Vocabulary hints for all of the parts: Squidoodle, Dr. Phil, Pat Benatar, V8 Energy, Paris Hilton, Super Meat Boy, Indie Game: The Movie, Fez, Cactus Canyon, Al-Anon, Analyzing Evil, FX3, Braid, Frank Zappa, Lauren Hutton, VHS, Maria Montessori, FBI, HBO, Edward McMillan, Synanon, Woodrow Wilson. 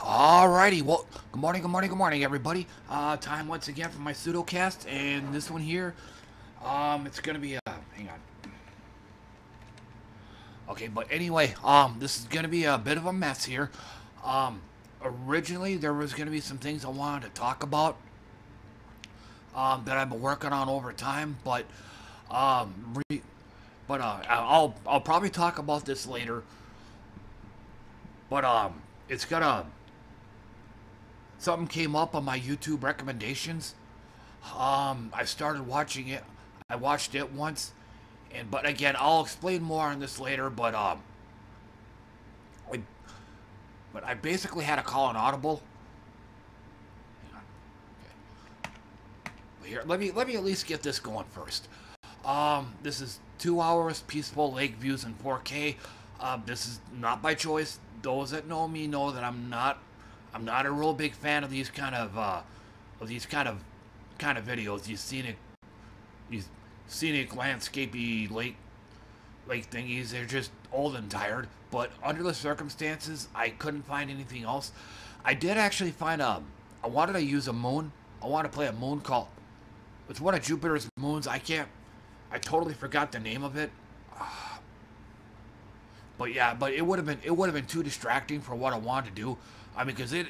Alrighty, well, good morning, everybody. Time once again for my pseudocast, and this one here, it's gonna be, hang on. Okay, but anyway, this is gonna be a bit of a mess here. Originally, there was gonna be some things I wanted to talk about, that I've been working on over time, but, I'll probably talk about this later, but, it's got a... Something came up on my YouTube recommendations. I started watching it. I watched it once. But again, I'll explain more on this later. But, I basically had to call an audible. Hang on. Okay. Here, let me at least get this going first. This is 2 hours, peaceful lake views in 4K. This is not by choice. Those that know me know that I'm not a real big fan of these kind of videos. These scenic landscapey lake thingies. They're just old and tired. But under the circumstances, I couldn't find anything else. I did actually find a. I wanted to use a moon. I want to play a moon called. It's one of Jupiter's moons. I can't. I totally forgot the name of it. But yeah, but it would have been too distracting for what I wanted to do. I mean, because it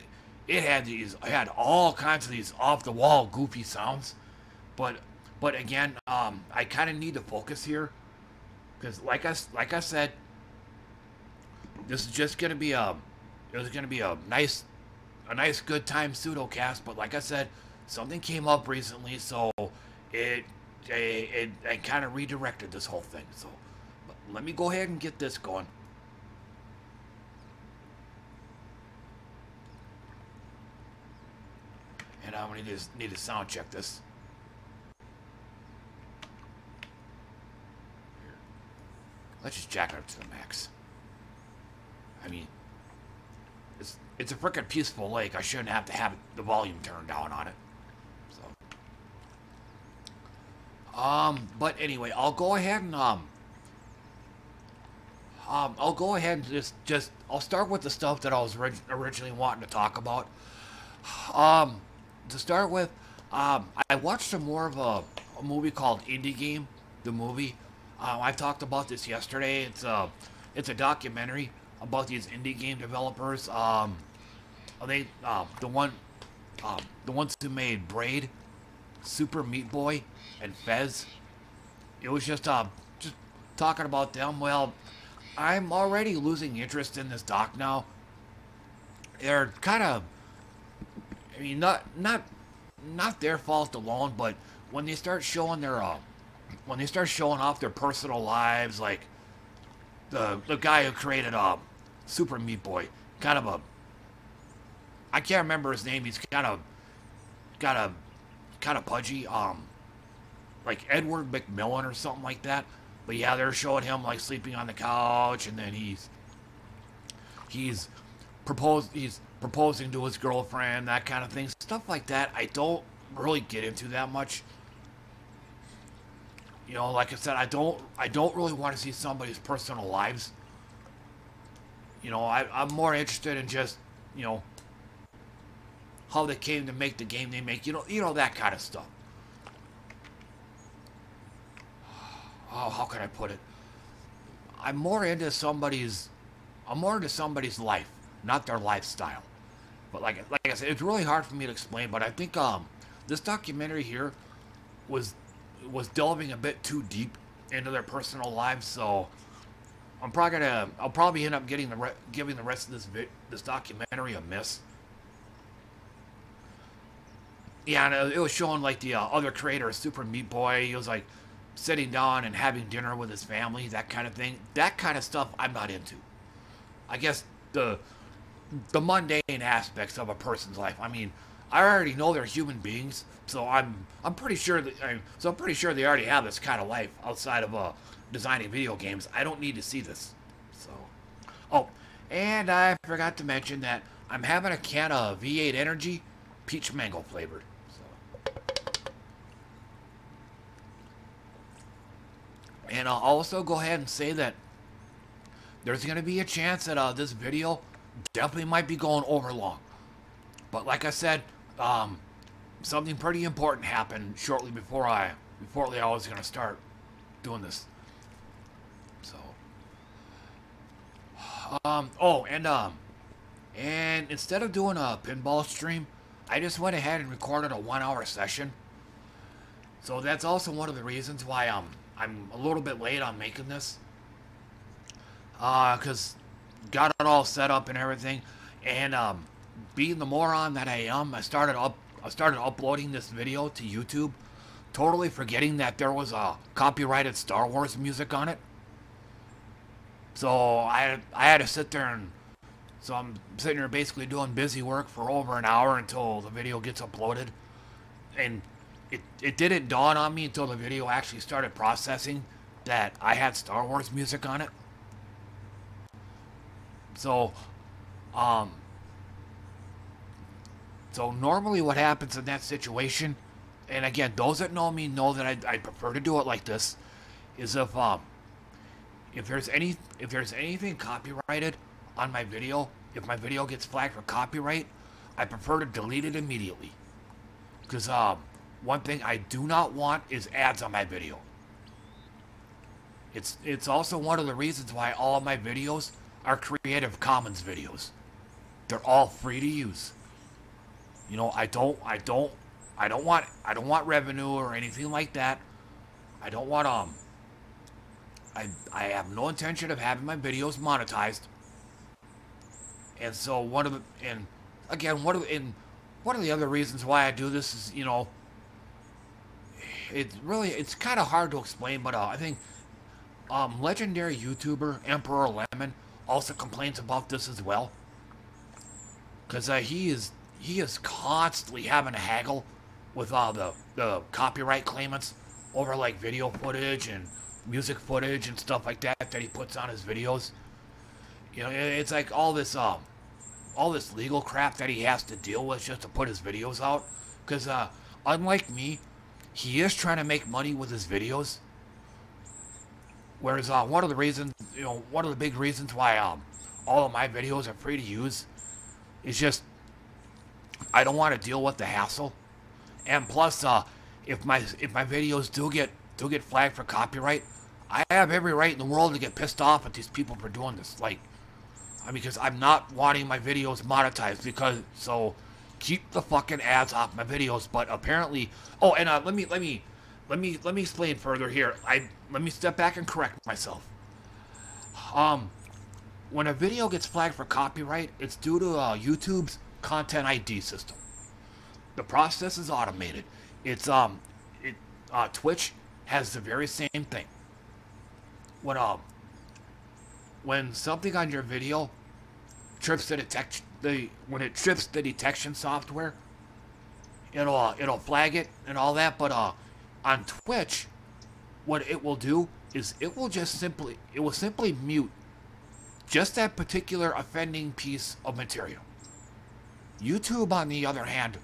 had all kinds of these off the wall goofy sounds. But again, I kind of need to focus here, because like I said, this is just gonna be a nice good time pseudocast. But like I said, something came up recently, so it kind of redirected this whole thing. So let me go ahead and get this going. And I'm going to just need to sound check this. Here. Let's just jack it up to the max. I mean, it's a frickin' peaceful lake. I shouldn't have to have the volume turned down on it. So, but anyway, I'll go ahead and I'll go ahead and just I'll start with the stuff that I was originally wanting to talk about. To start with, I watched some more of a movie called Indie Game: The Movie. I talked about this yesterday. It's a documentary about these indie game developers. They the ones who made Braid, Super Meat Boy, and Fez. It was just talking about them. Well, I'm already losing interest in this doc now. They're kind of. I mean, not their fault alone, but when they start showing their, when they start showing off their personal lives, like the guy who created Super Meat Boy, kind of a, I can't remember his name. He's kind of pudgy, like Edward McMillan or something like that. But yeah, they're showing him like sleeping on the couch, and then he's proposing to his girlfriend, that kind of thing. Stuff like that, I don't really get into that much. You know, like I said, I don't really want to see somebody's personal lives. You know, I'm more interested in just, you know, how they came to make the game they make. You know that kind of stuff. Oh, how can I put it? I'm more into somebody's life. Not their lifestyle, but like I said, it's really hard for me to explain. But I think this documentary here was delving a bit too deep into their personal lives, so I'll probably end up giving the rest of this documentary a miss. Yeah, and it was showing like the other creator, Super Meat Boy. He was like sitting down and having dinner with his family, that kind of thing. That kind of stuff I'm not into. I guess the mundane aspects of a person's life. I mean, I already know they're human beings, so I'm pretty sure that I'm pretty sure they already have this kind of life outside of designing video games. I don't need to see this. So, oh, and I forgot to mention that I'm having a can of V8 Energy, peach mango flavored. So, and I'll also go ahead and say that there's gonna be a chance that this video definitely might be going over long. But like I said, something pretty important happened shortly before I was gonna start doing this. So, oh, and instead of doing a pinball stream, I just went ahead and recorded a 1-hour session. So that's also one of the reasons why I'm a little bit late on making this. 'Cause got it all set up and everything, and being the moron that I am, I started uploading this video to YouTube, totally forgetting that there was a copyrighted Star Wars music on it. So I had to sit there, and so I'm sitting here basically doing busy work for over an hour until the video gets uploaded, and it didn't dawn on me until the video actually started processing that I had Star Wars music on it. So, so normally what happens in that situation, and again, those that know me know that I prefer to do it like this, is if there's anything copyrighted on my video, if my video gets flagged for copyright, I prefer to delete it immediately, because one thing I do not want is ads on my video. It's also one of the reasons why all of my videos are Creative Commons videos. They're all free to use. You know, I don't want revenue or anything like that. I don't want I have no intention of having my videos monetized. And so one of the other reasons why I do this is, you know, it's kind of hard to explain, but I think legendary YouTuber Emperor Lemon also complains about this as well, because he is constantly having a haggle with all the copyright claimants over like video footage and music footage and stuff like that he puts on his videos. You know, it's like all this legal crap that he has to deal with just to put his videos out. Because unlike me, he is trying to make money with his videos. Whereas one of the reasons, you know, one of the big reasons why all of my videos are free to use is just I don't want to deal with the hassle. And plus, if my videos do get flagged for copyright, I have every right in the world to get pissed off at these people for doing this. Like, I mean, because I'm not wanting my videos monetized, because so keep the fucking ads off my videos. But apparently, oh, and let me explain further here. Let me step back and correct myself. When a video gets flagged for copyright, it's due to YouTube's Content ID system. The process is automated. It's Twitch has the very same thing. When something on your video trips the detection, when it trips the detection software, it'll flag it and all that. But on Twitch, what it will do is it will simply mute just that particular offending piece of material. YouTube, on the other hand,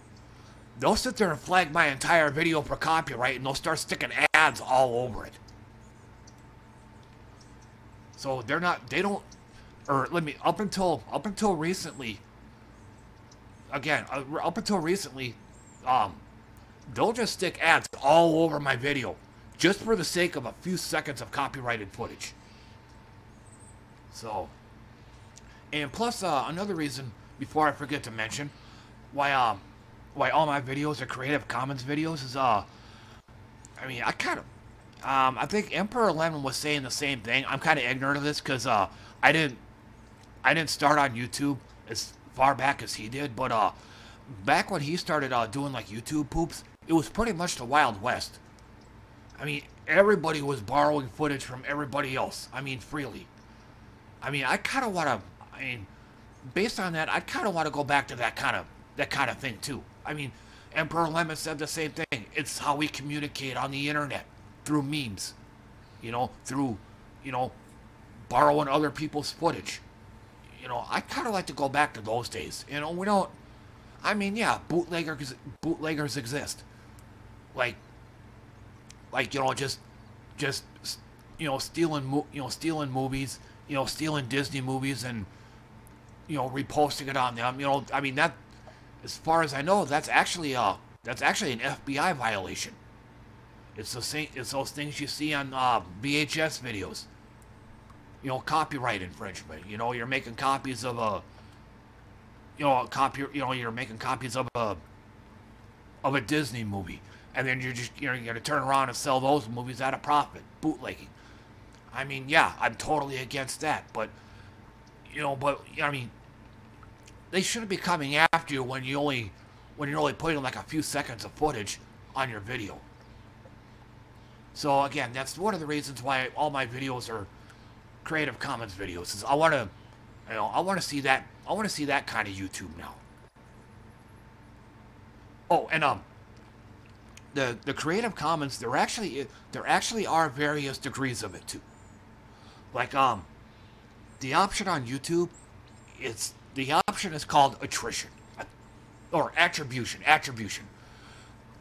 they'll sit there and flag my entire video for copyright, and they'll start sticking ads all over it. So they're not, they don't, or let me, up until recently, again, up until recently, they'll just stick ads all over my video just for the sake of a few seconds of copyrighted footage. So, and plus another reason, before I forget to mention, why all my videos are Creative Commons videos is, I mean, I kind of, I think Emperor Lemon was saying the same thing. I'm kind of ignorant of this, because I didn't start on YouTube as far back as he did, but back when he started doing like YouTube poops, it was pretty much the Wild West. I mean, everybody was borrowing footage from everybody else. I mean, freely. I mean, I kind of want to, I mean, based on that, I kind of want to go back to that kind of thing too. I mean, Emperor Lemon said the same thing. It's how we communicate on the internet, through memes, you know, through, you know, borrowing other people's footage. You know, I kind of like to go back to those days. You know, we don't. I mean, yeah, bootleggers exist. Like you know, just stealing movies, you know, stealing Disney movies and you know, reposting it on them. You know, I mean, that, as far as I know, that's actually an FBI violation. It's the same, it's those things you see on VHS videos. You know, copyright infringement. You know, you're making copies of a, you know, you're making copies of a Disney movie, and then you're just, you know, you're gonna turn around and sell those movies at a profit, bootlegging. I mean, yeah, I'm totally against that, but, you know, but, I mean, they shouldn't be coming after you when you only, when you're only putting like a few seconds of footage on your video. So again, that's one of the reasons why all my videos are Creative Commons videos. Is I want to, you know, I want to see that, I want to see that kind of YouTube now. Oh, and the Creative Commons, there actually are various degrees of it too. Like the option on YouTube, it's, the option is called attrition, or attribution.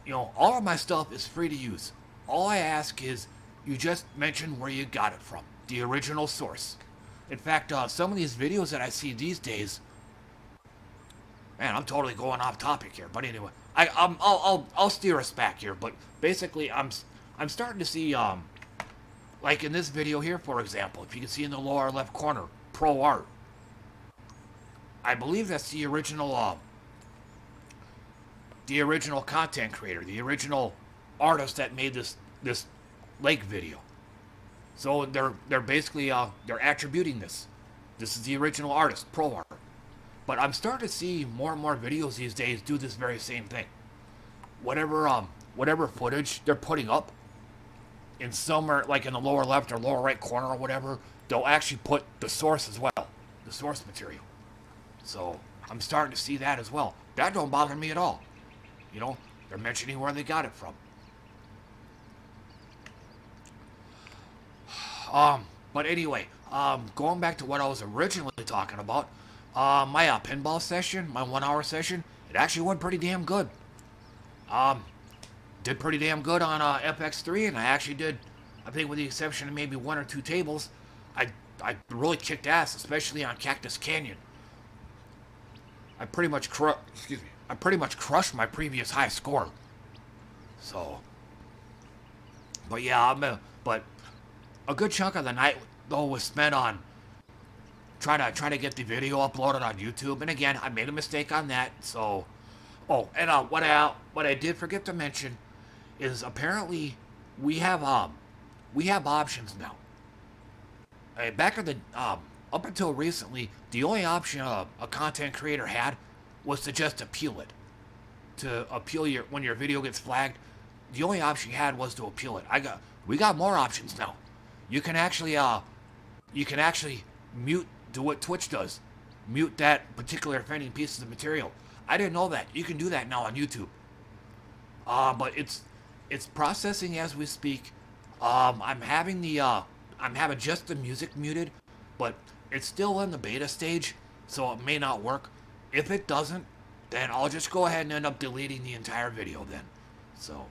You know, all of my stuff is free to use. All I ask is you just mention where you got it from, the original source. In fact, some of these videos that I see these days, man, I'm totally going off topic here, but anyway, I'll steer us back here. But basically, I'm starting to see, like in this video here, for example, if you can see in the lower left corner, Pro Art. I believe that's the original content creator, the original artist that made this lake video. So they're basically they're attributing this. This is the original artist, Pro Art. But I'm starting to see more and more videos these days do this very same thing. Whatever whatever footage they're putting up, in somewhere like in the lower left or lower right corner or whatever, they'll actually put the source as well, the source material. So I'm starting to see that as well. That don't bother me at all. You know, they're mentioning where they got it from. But anyway, going back to what I was originally talking about. My pinball session, my 1 hour session, it actually went pretty damn good. Did pretty damn good on FX3, and I actually did, I think with the exception of maybe one or two tables, I really kicked ass, especially on Cactus Canyon. I pretty much crushed my previous high score. So, but yeah, but a good chunk of the night though was spent on trying to get the video uploaded on YouTube, and again, I made a mistake on that. So, oh, and what I did forget to mention is apparently we have options now. Back in the up until recently, the only option a content creator had was to just appeal it. To appeal your, when your video gets flagged, the only option you had was to appeal it. We got more options now. You can actually mute. Do what Twitch does, mute that particular offending pieces of material. I didn't know that. You can do that now on YouTube. But it's processing as we speak. I'm having just the music muted, but it's still in the beta stage, so it may not work. If it doesn't, then I'll just go ahead and end up deleting the entire video then. So,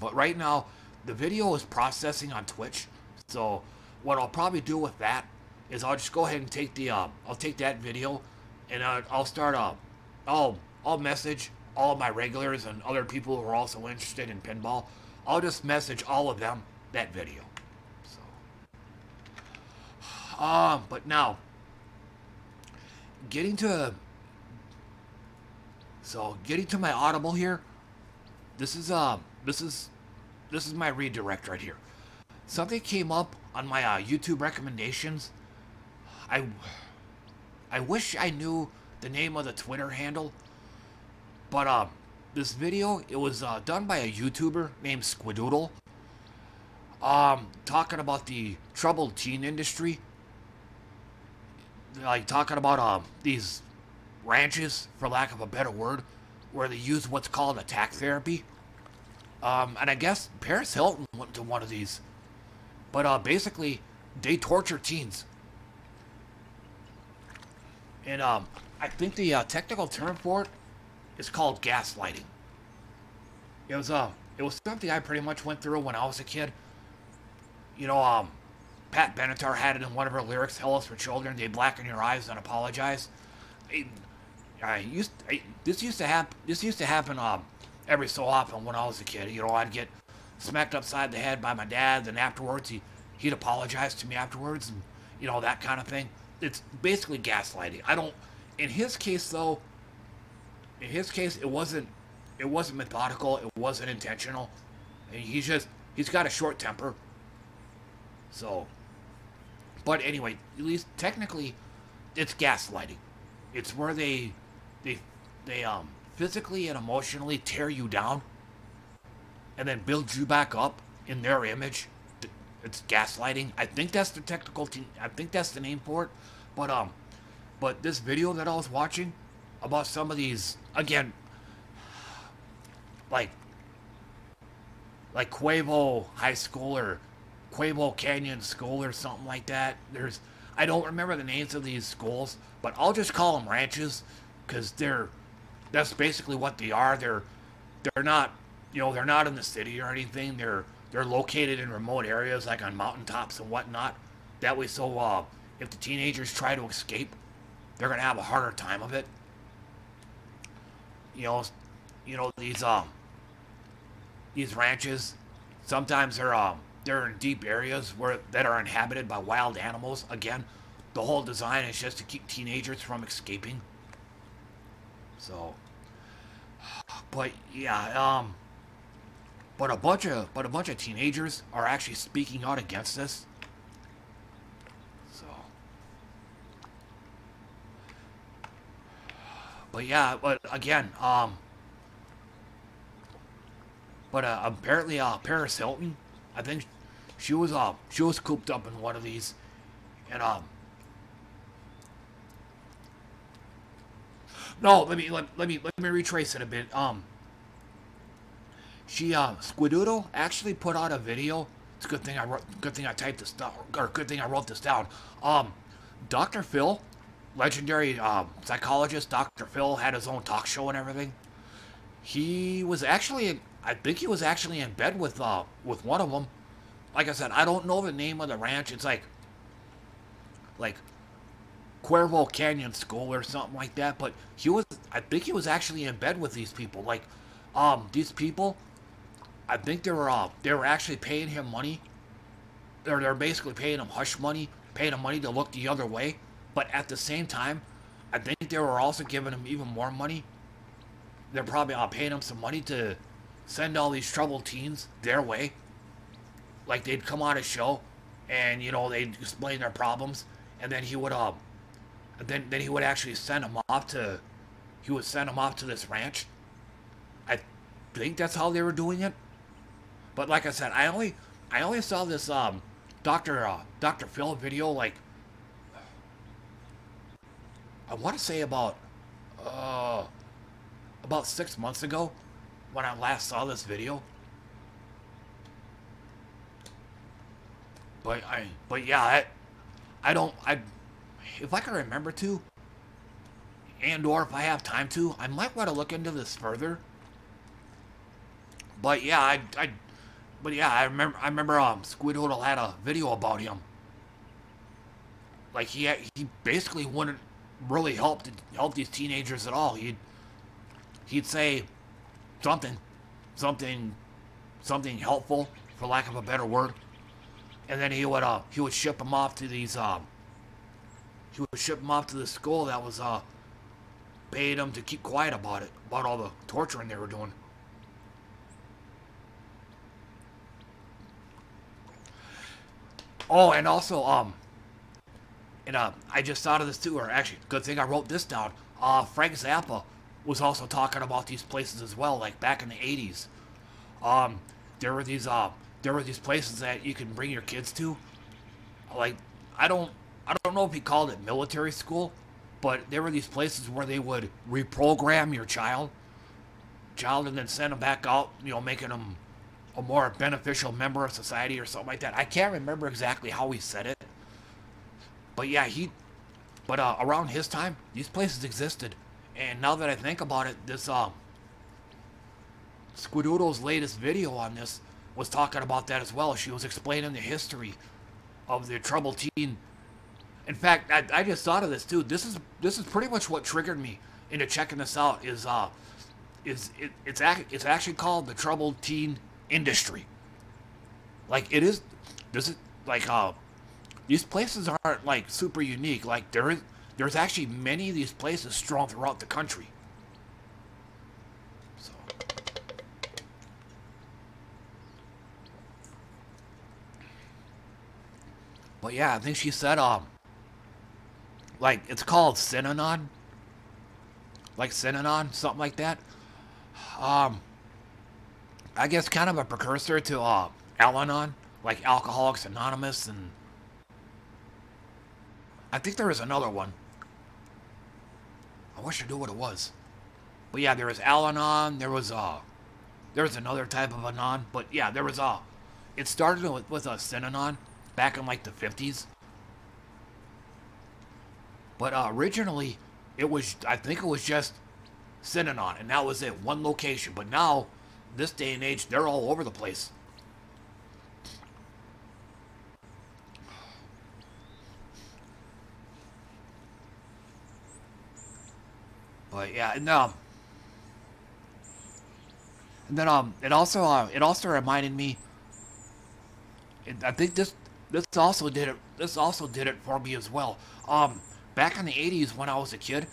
but right now the video is processing on Twitch. So what I'll probably do with that is I'll just go ahead and take the I'll take that video, and I'll start I'll message all my regulars and other people who are also interested in pinball. I'll just message all of them that video. So, but now getting to my Audible here. This is my redirect right here. Something came up on my YouTube recommendations. I wish I knew the name of the Twitter handle, but this video, it was done by a YouTuber named Squidoodle, talking about the troubled teen industry, like talking about these ranches, for lack of a better word, where they use what's called attack therapy, and I guess Paris Hilton went to one of these, but basically they torture teens. And I think the technical term for it is called gaslighting. It was something I pretty much went through when I was a kid. You know, Pat Benatar had it in one of her lyrics, tell us for children, they blacken your eyes and apologize. This used to happen every so often when I was a kid. You know, I'd get smacked upside the head by my dad, and afterwards he'd apologize to me afterwards, and you know, that kind of thing. It's basically gaslighting. I don't. In his case, though, in his case, it wasn't methodical. It wasn't intentional. And he's got a short temper. So, but anyway, at least technically, it's gaslighting. It's where they physically and emotionally tear you down, and then build you back up in their image. It's gaslighting. I think that's the technical team. I think that's the name for it. But this video that I was watching about some of these, again, like Quavo High School or Quavo Canyon School or something like that. There's, I don't remember the names of these schools, but I'll just call them ranches, because that's basically what they are. They're not, you know, they're not in the city or anything. They're located in remote areas, like on mountaintops and whatnot. That way, so if the teenagers try to escape, they're gonna have a harder time of it. You know these ranches. Sometimes they're in deep areas that are inhabited by wild animals. Again, the whole design is just to keep teenagers from escaping. So, but yeah, but a bunch of teenagers are actually speaking out against this. So, but yeah, but again, apparently Paris Hilton, I think she was cooped up in one of these, and no, let me retrace it a bit. Squidoodle actually put out a video. It's a good thing I typed this down, or good thing I wrote this down. Dr. Phil, legendary psychologist Dr. Phil, had his own talk show and everything. I think he was actually in bed with one of them. Like I said, I don't know the name of the ranch. It's like Cuervo Canyon School or something like that, but I think he was actually in bed with these people. Like, these people, I think they were actually paying him money. They're basically paying him hush money, paying him money to look the other way. But at the same time, I think they were also giving him even more money. They're probably paying him some money to send all these troubled teens their way. Like, they'd come on a show, and you know, they'd explain their problems, and then he would then he would actually send them off to, this ranch. I think that's how they were doing it. But like I said, I only saw this Dr. Phil video, like, I want to say about 6 months ago when I last saw this video. But yeah, if I can remember to, and or if I have time to, I might want to look into this further. But yeah, I remember Squidoodle had a video about him. Like, he basically wouldn't really help these teenagers at all. He'd say something helpful, for lack of a better word, and then he would ship them off to these He would ship them off to the school that was paid them to keep quiet about it, about all the torturing they were doing. Oh, and also I just thought of this too, or actually, good thing I wrote this down. Frank Zappa was also talking about these places as well, like back in the 80s. There were these places that you can bring your kids to. Like, I don't know if he called it military school, but there were these places where they would reprogram your child, and then send them back out, you know, making them a more beneficial member of society or something like that. I can't remember exactly how he said it, but yeah, around his time, these places existed. And now that I think about it, this Squidoodle's latest video on this was talking about that as well. She was explaining the history of the troubled teen. In fact, I just thought of this, dude. This is pretty much what triggered me into checking this out. It's actually called The Troubled Teen Industry. Like it is. This is like these places aren't like super unique. Like there's actually many of these places strong throughout the country. So. But yeah, I think she said like it's called Synanon. Like Synanon, something like that. I guess kind of a precursor to Al-Anon, like Alcoholics Anonymous, and I think there is another one. I wish I knew what it was. But yeah, there was Al-Anon, there was another type of Anon, but yeah, there was it started with a Synanon back in like the 50s. But originally, it was, I think it was just Synanon, and that was it, one location. But now, this day and age, they're all over the place. But yeah, and then it also reminded me. I think this also did it for me as well. Back in the 80s when I was a kid,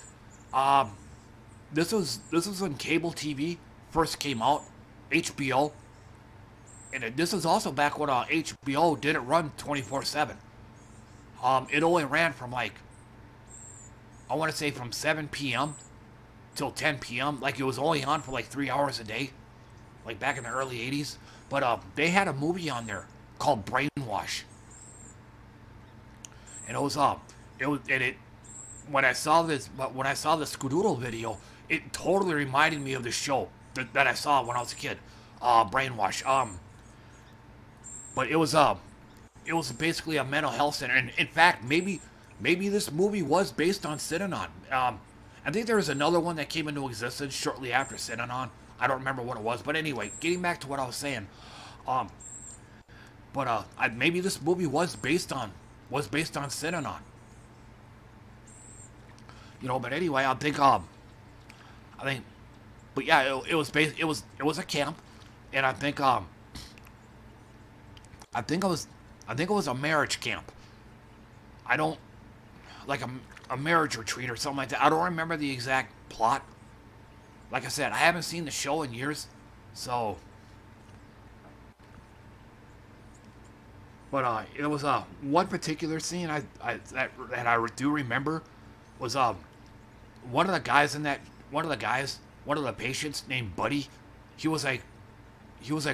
this was when cable TV first came out, HBO, and this is also back when HBO didn't run 24/7. It only ran from like, I want to say from 7 p.m. till 10 p.m. Like it was only on for like 3 hours a day, like back in the early 80s. But they had a movie on there called Brainwash, and it was when I saw the Squidoodle video, it totally reminded me of the show that I saw when I was a kid, Brainwash. But it was basically a mental health center, and in fact, maybe this movie was based on Synanon. I think there was another one that came into existence shortly after Synanon. I don't remember what it was, but anyway, getting back to what I was saying, maybe this movie was based on Synanon. You know, but anyway, but yeah, it was a camp, and I think it was a marriage camp. I don't, like a marriage retreat or something like that. I don't remember the exact plot. Like I said, I haven't seen the show in years, so. But it was one particular scene that I do remember was one of the patients named Buddy. He was like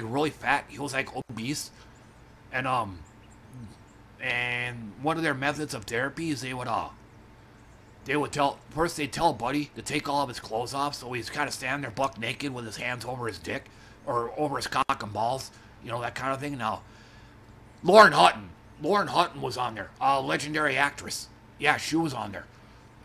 really fat. He was like obese, and one of their methods of therapy is they would tell Buddy to take all of his clothes off, so he's kind of standing there buck naked with his hands over his dick or over his cock and balls, you know, that kind of thing. Now, Lauren Hutton was on there, a legendary actress. Yeah, she was on there,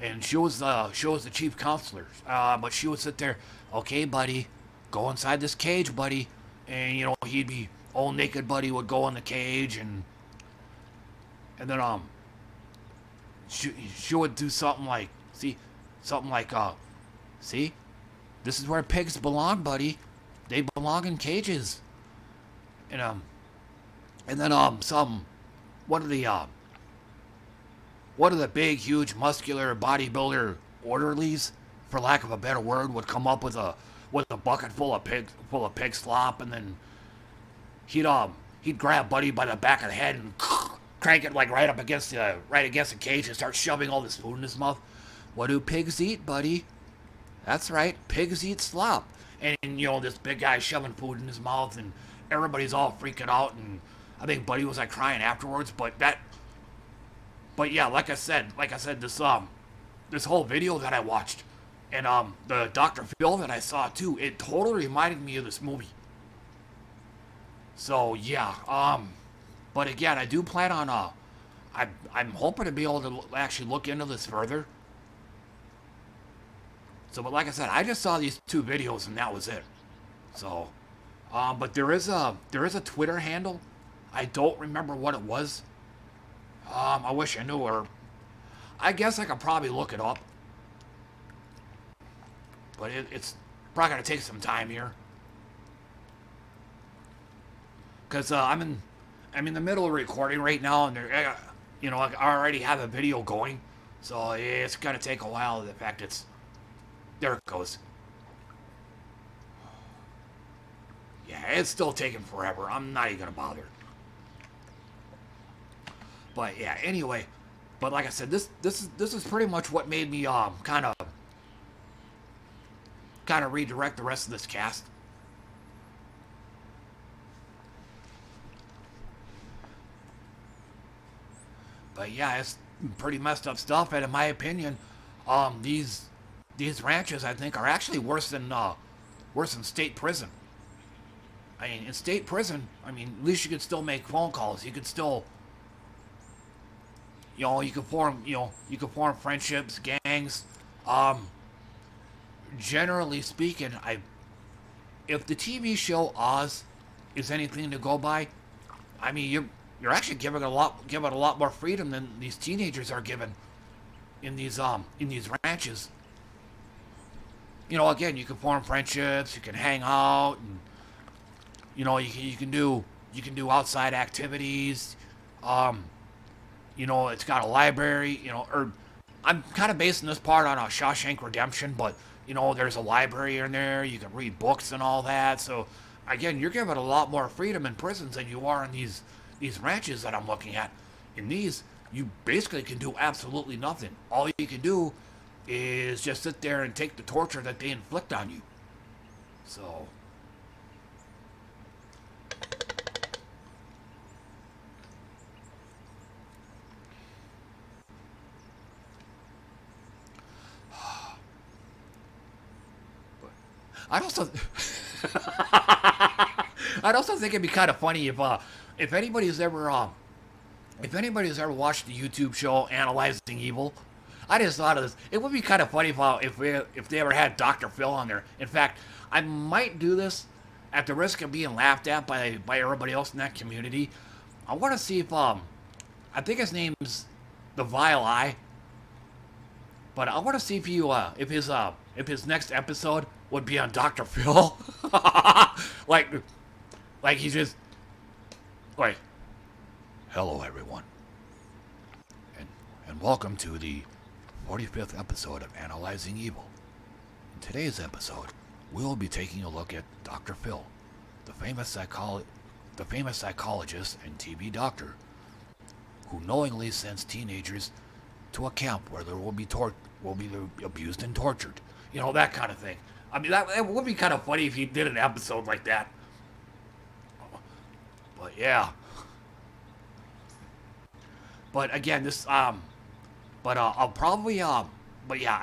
and she was the chief counselor. But she would sit there, okay, Buddy, go inside this cage, Buddy, and you know he'd be all naked. Buddy would go in the cage and then she would do something like, see, this is where pigs belong, Buddy. They belong in cages. And then one of the big, huge, muscular bodybuilder orderlies, for lack of a better word, would come up with a bucket full of pig slop, and then he'd grab Buddy by the back of the head and crank it like right against the cage and start shoving all this food in his mouth. What do pigs eat, Buddy? That's right, pigs eat slop. And you know, this big guy shoving food in his mouth, and everybody's all freaking out, and I think Buddy was like crying afterwards. But yeah, like I said, this whole video that I watched, and the Dr. Phil that I saw too, it totally reminded me of this movie. So yeah, but again, I do plan on I'm hoping to be able to actually look into this further. So, but like I said, I just saw these two videos and that was it. So, but there is a Twitter handle. I don't remember what it was, I wish I knew her. I guess I could probably look it up. But it's probably going to take some time here. Because I'm in the middle of recording right now, and you know, I already have a video going. So it's going to take a while. In fact, it's... There it goes. Yeah, it's still taking forever. I'm not even going to bother. But yeah, anyway, but like I said, this is pretty much what made me kind of redirect the rest of this cast. But yeah, it's pretty messed up stuff, and in my opinion, these ranches I think are actually worse than state prison. I mean, in state prison, I mean, at least you could still make phone calls. You could still, you know, you can form friendships, gangs. Generally speaking, if the TV show Oz is anything to go by, I mean, you're actually giving a lot more freedom than these teenagers are given in these ranches. You know, again, you can form friendships, you can hang out, and you know, you can do outside activities. You know, it's got a library, you know, or I'm kind of basing this part on a Shawshank Redemption, but, you know, there's a library in there. You can read books and all that. So, again, you're given a lot more freedom in prisons than you are in these ranches that I'm looking at. In these, you basically can do absolutely nothing. All you can do is just sit there and take the torture that they inflict on you. So... I'd also think it'd be kind of funny if anybody's ever watched the YouTube show Analyzing Evil. I just thought of this. It would be kind of funny if they ever had Dr. Phil on there. In fact, I might do this at the risk of being laughed at by everybody else in that community. I want to see if I think his name's The Vile Eye, but I want to see if you if his next episode would be on Dr. Phil. like he's just like, hello everyone, and welcome to the 45th episode of Analyzing Evil. In today's episode, we'll be taking a look at Dr. Phil, the famous psychologist and TV doctor, who knowingly sends teenagers to a camp where they will be abused and tortured. You know, that kind of thing. I mean, that would be kind of funny if you did an episode like that. But yeah. But again, this I'll probably but yeah,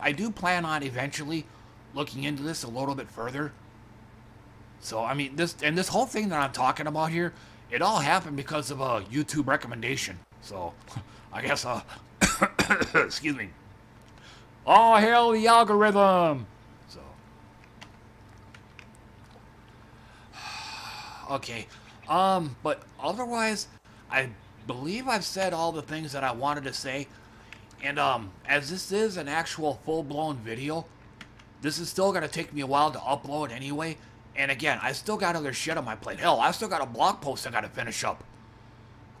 I do plan on eventually looking into this a little bit further. So I mean, this whole thing that I'm talking about here, it all happened because of a YouTube recommendation. So I guess excuse me. All hail the algorithm! So... okay. But otherwise, I believe I've said all the things that I wanted to say. And, as this is an actual full-blown video, this is still gonna take me a while to upload anyway. And again, I still got other shit on my plate. Hell, I still got a blog post I gotta finish up.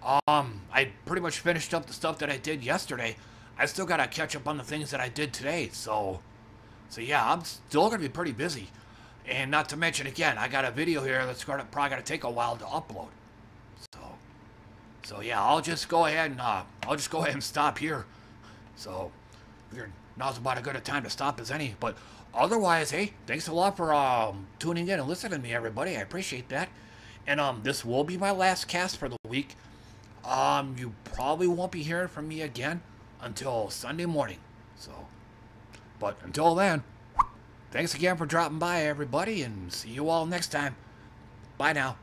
I pretty much finished up the stuff that I did yesterday. I still gotta catch up on the things that I did today, so yeah, I'm still gonna be pretty busy. And not to mention, again, I got a video here that's probably gonna take a while to upload. So yeah, I'll just go ahead and stop here. So, now's about as good a time to stop as any. But otherwise, hey, thanks a lot for tuning in and listening to me, everybody. I appreciate that. And this will be my last cast for the week. You probably won't be hearing from me again until Sunday morning. So, but until then, thanks again for dropping by, everybody, and see you all next time. Bye now.